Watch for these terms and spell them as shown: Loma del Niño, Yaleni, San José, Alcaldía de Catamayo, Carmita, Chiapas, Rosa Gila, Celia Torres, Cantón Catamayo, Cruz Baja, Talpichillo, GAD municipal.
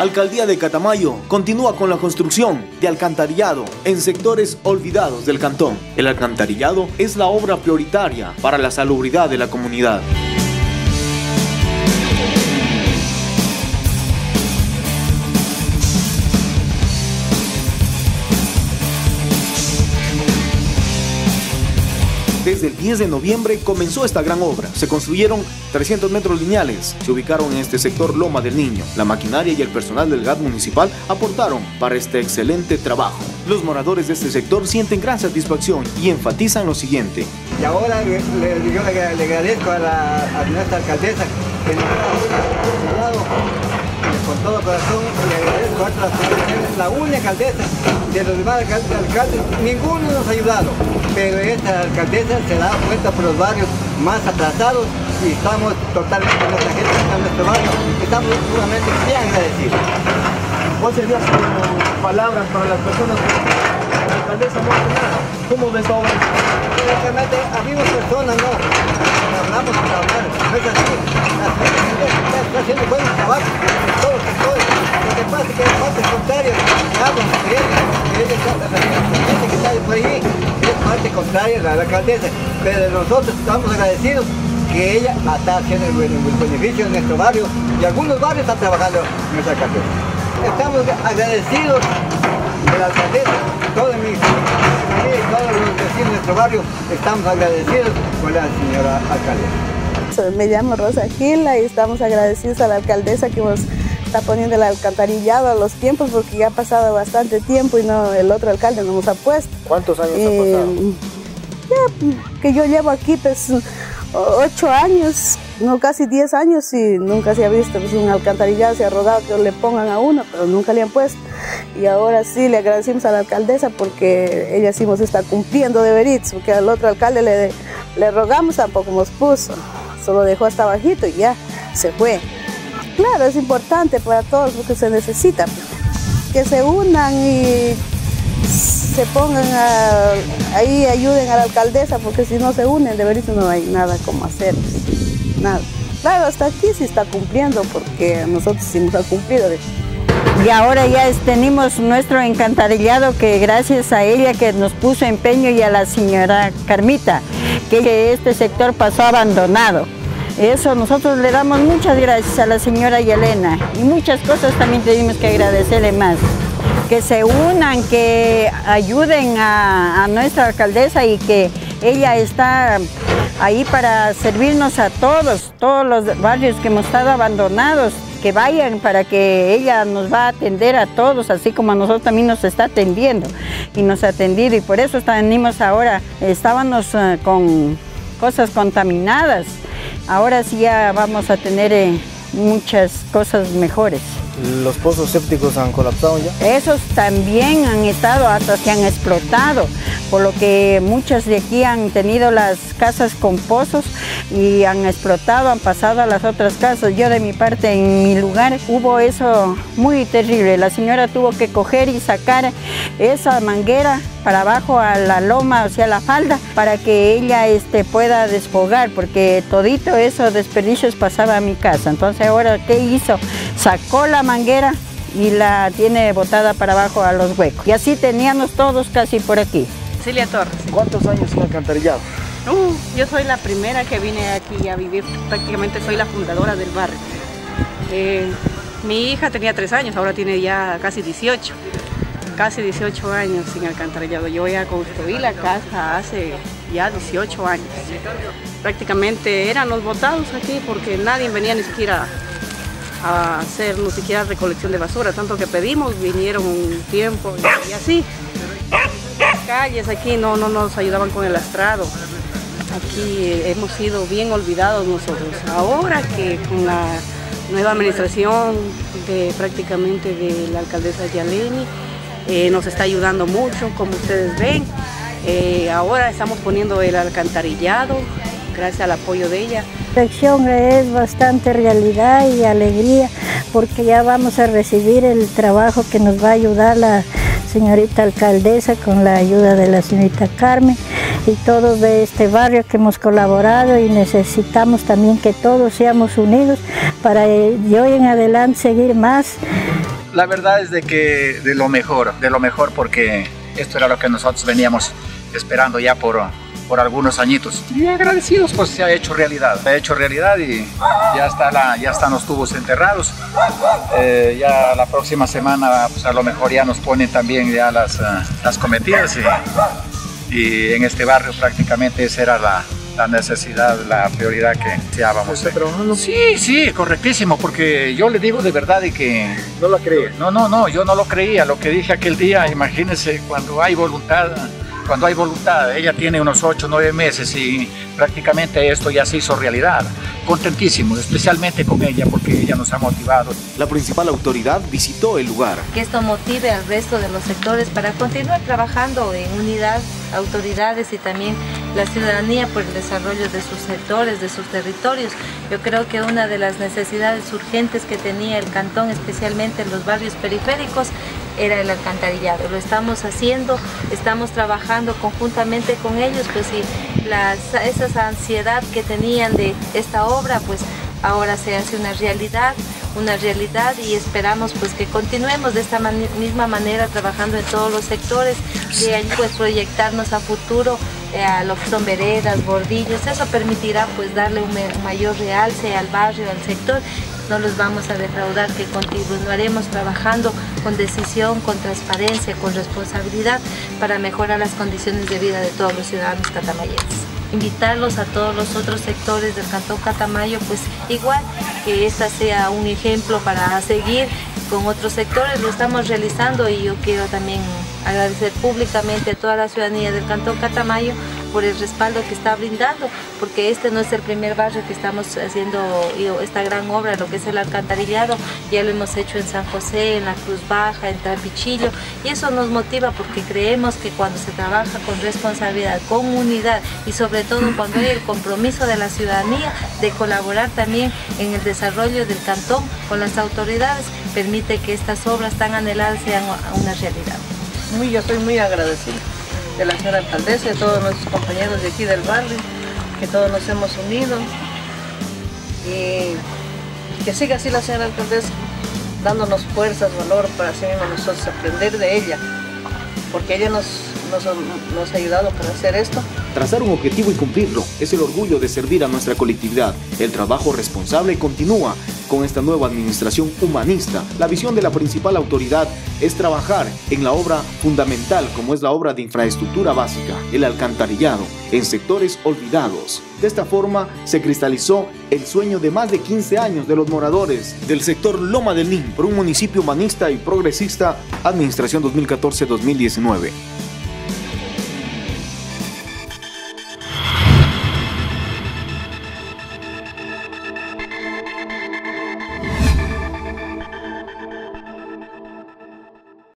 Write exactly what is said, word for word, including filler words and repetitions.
Alcaldía de Catamayo continúa con la construcción de alcantarillado en sectores olvidados del cantón. El alcantarillado es la obra prioritaria para la salubridad de la comunidad. Desde el diez de noviembre comenzó esta gran obra. Se construyeron trescientos metros lineales. Se ubicaron en este sector Loma del Niño. La maquinaria y el personal del G A D municipal aportaron para este excelente trabajo. Los moradores de este sector sienten gran satisfacción y enfatizan lo siguiente. Y ahora le, le, yo le, le agradezco a, la, a nuestra alcaldesa que nos ha ayudado con todo corazón. Le agradezco a nuestra, la única alcaldesa de los demás alcaldes, alcaldes. Ninguno nos ha ayudado. Pero esta alcaldesa se da cuenta por los barrios más atrasados y estamos totalmente, nuestra gente está en nuestro barrio, estamos sumamente bien agradecidos. ¿Cuáles serían sus palabras para las personas que la alcaldesa no hace nada? ¿Cómo ves ahora? Realmente abrimos personas, no, hablamos para hablar, no es así. Las personas están haciendo buenos trabajos en todos los sectores. Lo que pasa es que los otros contrarios, vamos a creer que ellos están que está por ahí. Parte contraria a la alcaldesa, pero nosotros estamos agradecidos que ella está haciendo el beneficio en nuestro barrio y algunos barrios están trabajando en nuestra alcaldesa. Estamos agradecidos de la alcaldesa, todo mi familia y todos los vecinos de nuestro barrio estamos agradecidos con la señora alcaldesa. Me llamo Rosa Gila y estamos agradecidos a la alcaldesa que nos está poniendo el alcantarillado a los tiempos, porque ya ha pasado bastante tiempo y no, el otro alcalde no nos ha puesto. ¿Cuántos años eh, ha pasado? Ya, que yo llevo aquí pues ocho años, no casi diez años y nunca se ha visto pues, un alcantarillado, se ha rodado que le pongan a uno, pero nunca le han puesto. Y ahora sí le agradecimos a la alcaldesa porque ella sí nos está cumpliendo deberitos, porque al otro alcalde le, le rogamos, tampoco nos puso, solo dejó hasta bajito y ya se fue. Claro, es importante para todos porque se necesita, que se unan y se pongan a, ahí, ayuden a la alcaldesa, porque si no se unen, de verdad no hay nada como hacer, nada. Claro, hasta aquí sí está cumpliendo porque nosotros sí nos ha cumplido. Y ahora ya tenemos nuestro encantarillado que gracias a ella que nos puso empeño y a la señora Carmita, que este sector pasó abandonado. Eso, nosotros le damos muchas gracias a la señora Yaleni y muchas cosas también tenemos que agradecerle más. Que se unan, que ayuden a, a nuestra alcaldesa y que ella está ahí para servirnos a todos, todos los barrios que hemos estado abandonados, que vayan para que ella nos va a atender a todos, así como a nosotros también nos está atendiendo y nos ha atendido. Y por eso venimos ahora, estábamos con cosas contaminadas. Ahora sí ya vamos a tener eh, muchas cosas mejores. ¿Los pozos sépticos han colapsado ya? Esos también han estado, hasta se han explotado, por lo que muchas de aquí han tenido las casas con pozos y han explotado, han pasado a las otras casas. Yo de mi parte, en mi lugar, hubo eso muy terrible. La señora tuvo que coger y sacar esa manguera para abajo a la loma, o sea, la falda, para que ella este, pueda desfogar, porque todito esos desperdicios pasaba a mi casa. Entonces ahora, ¿qué hizo? Sacó la manguera y la tiene botada para abajo a los huecos. Y así teníamos todos casi por aquí. Celia Torres. ¿Cuántos años en alcantarillado? Uh, yo soy la primera que vine aquí a vivir, prácticamente soy la fundadora del barrio. Eh, mi hija tenía tres años, ahora tiene ya casi dieciocho. Casi dieciocho años sin alcantarillado. Yo ya construí la casa hace ya dieciocho años. Prácticamente eran los botados aquí porque nadie venía ni siquiera a hacer ni siquiera recolección de basura, tanto que pedimos, vinieron un tiempo y, y así. Las calles aquí no, no nos ayudaban con el lastrado. Aquí hemos sido bien olvidados nosotros. Ahora que con la nueva administración de prácticamente de la alcaldesa Yaleni, eh, nos está ayudando mucho, como ustedes ven. Eh, ahora estamos poniendo el alcantarillado, gracias al apoyo de ella. La acción es bastante realidad y alegría, porque ya vamos a recibir el trabajo que nos va a ayudar la señorita alcaldesa con la ayuda de la señorita Carmen y todos de este barrio que hemos colaborado, y necesitamos también que todos seamos unidos para de hoy en adelante seguir más la verdad es de que de lo mejor, de lo mejor, porque esto era lo que nosotros veníamos esperando ya por, por algunos añitos. Y agradecidos, pues se ha hecho realidad, se ha hecho realidad y ya, está la, ya están los tubos enterrados. Eh, ya la próxima semana, pues a lo mejor ya nos ponen también ya las, uh, las cometidas y, y en este barrio prácticamente esa era la... la necesidad, la prioridad que deseábamos. Sí, sí, correctísimo, porque yo le digo de verdad de que... No lo creía. No, no, no, yo no lo creía, lo que dije aquel día, imagínense, cuando hay voluntad, cuando hay voluntad, ella tiene unos ocho, nueve meses y prácticamente esto ya se hizo realidad. Contentísimo, especialmente con ella, porque ella nos ha motivado. La principal autoridad visitó el lugar. Que esto motive al resto de los sectores para continuar trabajando en unidad, autoridades y también la ciudadanía por el desarrollo de sus sectores, de sus territorios. Yo creo que una de las necesidades urgentes que tenía el cantón, especialmente en los barrios periféricos, era el alcantarillado. Lo estamos haciendo, estamos trabajando conjuntamente con ellos, pues y las, esa ansiedad que tenían de esta obra, pues ahora se hace una realidad, una realidad y esperamos pues que continuemos de esta man misma manera trabajando en todos los sectores, de ahí pues proyectarnos a futuro, eh, a lo que son veredas, bordillos, eso permitirá pues darle un mayor realce al barrio, al sector. No los vamos a defraudar, que continuaremos trabajando con decisión, con transparencia, con responsabilidad para mejorar las condiciones de vida de todos los ciudadanos catamayenses. Invitarlos a todos los otros sectores del Cantón Catamayo, pues igual que esta sea un ejemplo para seguir con otros sectores, lo estamos realizando y yo quiero también agradecer públicamente a toda la ciudadanía del Cantón Catamayo por el respaldo que está brindando, porque este no es el primer barrio que estamos haciendo esta gran obra, lo que es el alcantarillado, ya lo hemos hecho en San José, en la Cruz Baja, en Talpichillo, y eso nos motiva porque creemos que cuando se trabaja con responsabilidad, con unidad y sobre todo cuando hay el compromiso de la ciudadanía de colaborar también en el desarrollo del cantón con las autoridades, permite que estas obras tan anheladas sean una realidad. Muy, yo estoy muy agradecida de la señora alcaldesa, de todos nuestros compañeros de aquí del barrio, que todos nos hemos unido y que siga así la señora alcaldesa, dándonos fuerzas, valor para sí misma nosotros aprender de ella, porque ella nos, nos, nos ha ayudado para hacer esto. Trazar un objetivo y cumplirlo es el orgullo de servir a nuestra colectividad. El trabajo responsable continúa con esta nueva administración humanista. La visión de la principal autoridad es trabajar en la obra fundamental, como es la obra de infraestructura básica, el alcantarillado, en sectores olvidados. De esta forma se cristalizó el sueño de más de quince años de los moradores del sector Loma del Niño por un municipio humanista y progresista, administración dos mil catorce dos mil diecinueve.